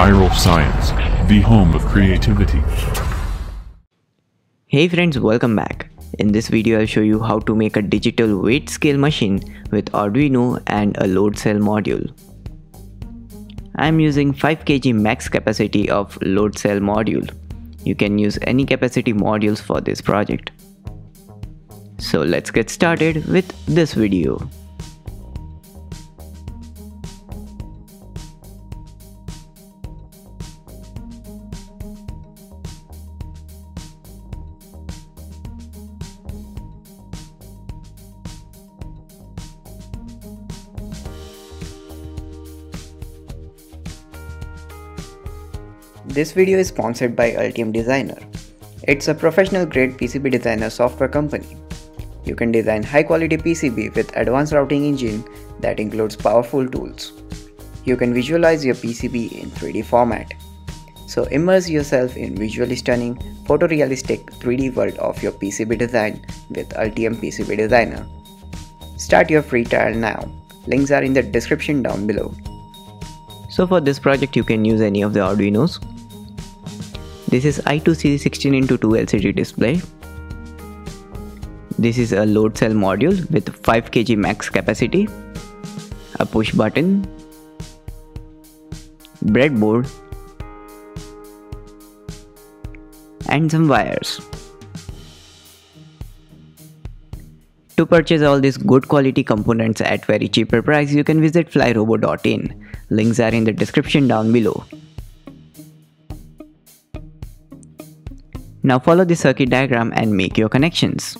Viral Science, the home of creativity. Hey friends, welcome back. In this video I'll show you how to make a digital weight scale machine with Arduino and a load cell module. I'm using 5 kg max capacity of load cell module. You can use any capacity modules for this project. So let's get started with this video. This video is sponsored by Altium Designer. It's a professional grade PCB designer software company. You can design high quality PCB with advanced routing engine that includes powerful tools. You can visualize your PCB in 3D format. So immerse yourself in visually stunning, photorealistic 3D world of your PCB design with Altium PCB Designer. Start your free trial now. Links are in the description down below. So for this project you can use any of the Arduinos. This is I2C 16x2 LCD display. This is a load cell module with 5 kg max capacity, a push button, breadboard, and some wires. To purchase all these good quality components at very cheaper price, you can visit flyrobo.in. Links are in the description down below. Now follow the circuit diagram and make your connections.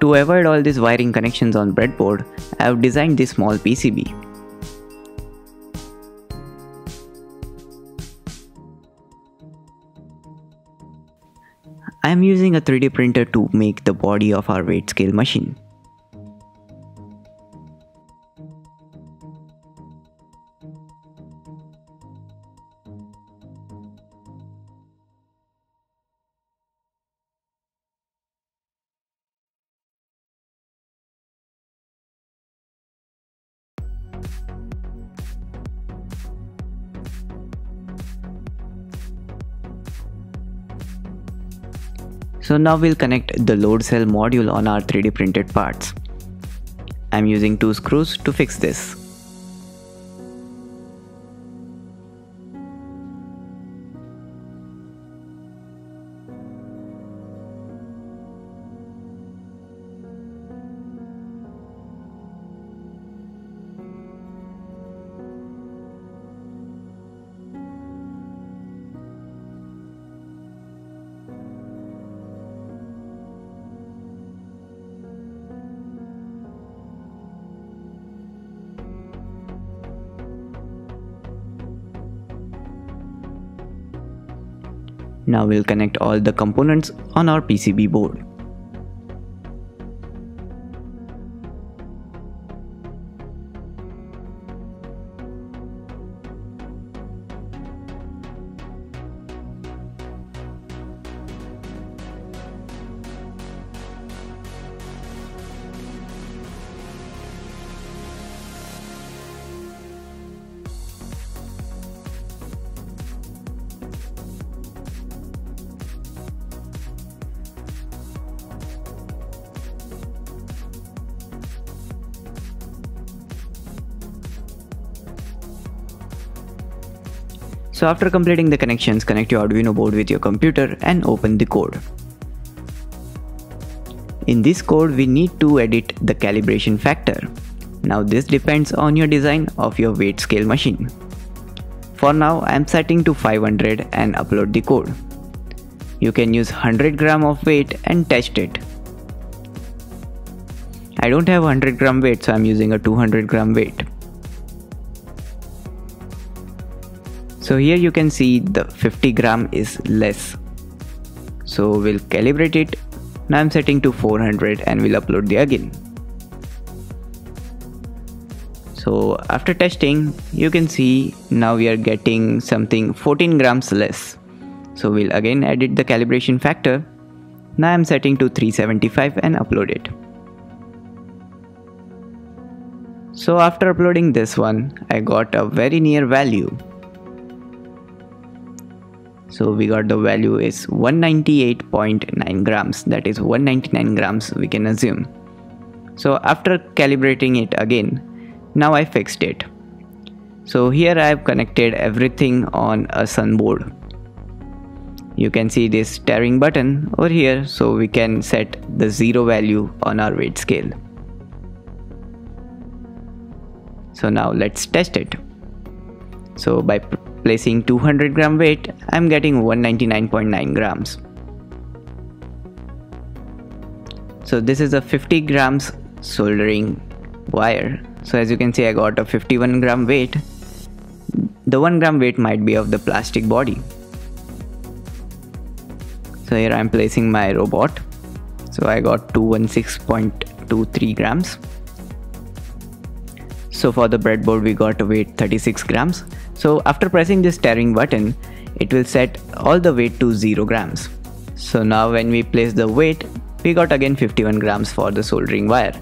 To avoid all these wiring connections on breadboard, I have designed this small PCB. I am using a 3D printer to make the body of our weight scale machine. So now we'll connect the load cell module on our 3D printed parts. I'm using 2 screws to fix this. Now we'll connect all the components on our PCB board. So after completing the connections, connect your Arduino board with your computer and open the code. In this code, we need to edit the calibration factor. Now this depends on your design of your weight scale machine. For now, I am setting to 500 and upload the code. You can use 100 gram of weight and test it. I don't have 100 gram weight, so I am using a 200 gram weight. So here you can see the 50 gram is less. So we'll calibrate it. Now I am setting to 400 and we'll upload the again. So after testing, you can see now we are getting something 14 grams less. So we'll again edit the calibration factor. Now I'm setting to 375 and upload it. So after uploading this one, I got a very near value. So we got the value is 198.9 grams, that is 199 grams we can assume. So after calibrating it again, now I fixed it. So here I have connected everything on a sunboard. You can see this tearing button over here, so we can set the zero value on our weight scale. So now let's test it. So by placing 200 gram weight, I'm getting 199.9 grams. So this is a 50 grams soldering wire. So as you can see, I got a 51 gram weight. The 1 gram weight might be of the plastic body. So here I am placing my robot. So I got 216.23 grams. So for the breadboard, we got a weight 36 grams. So after pressing this tearing button, it will set all the weight to 0 grams. So now when we place the weight, we got again 51 grams for the soldering wire.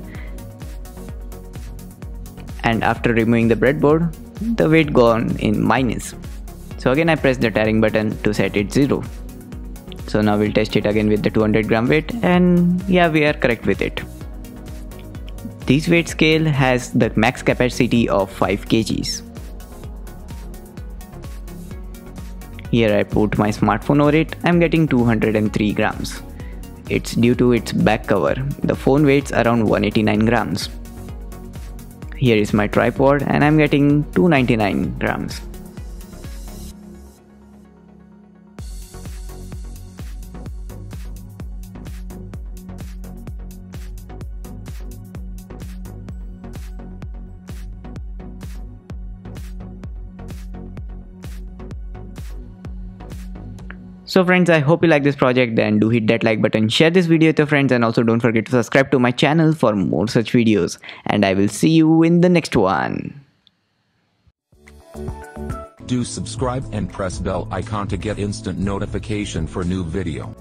And after removing the breadboard, the weight gone in minus. So again I press the tearing button to set it 0. So now we'll test it again with the 200 gram weight, and yeah, we are correct with it. This weight scale has the max capacity of 5 kgs. Here I put my smartphone over it. I'm getting 203 grams. It's due to its back cover. The phone weighs around 189 grams. Here is my tripod and I'm getting 299 grams. So friends, I hope you like this project. Then do hit that like button, share this video with your friends, and also don't forget to subscribe to my channel for more such videos. And I will see you in the next one. Do subscribe and press bell icon to get instant notification for new video.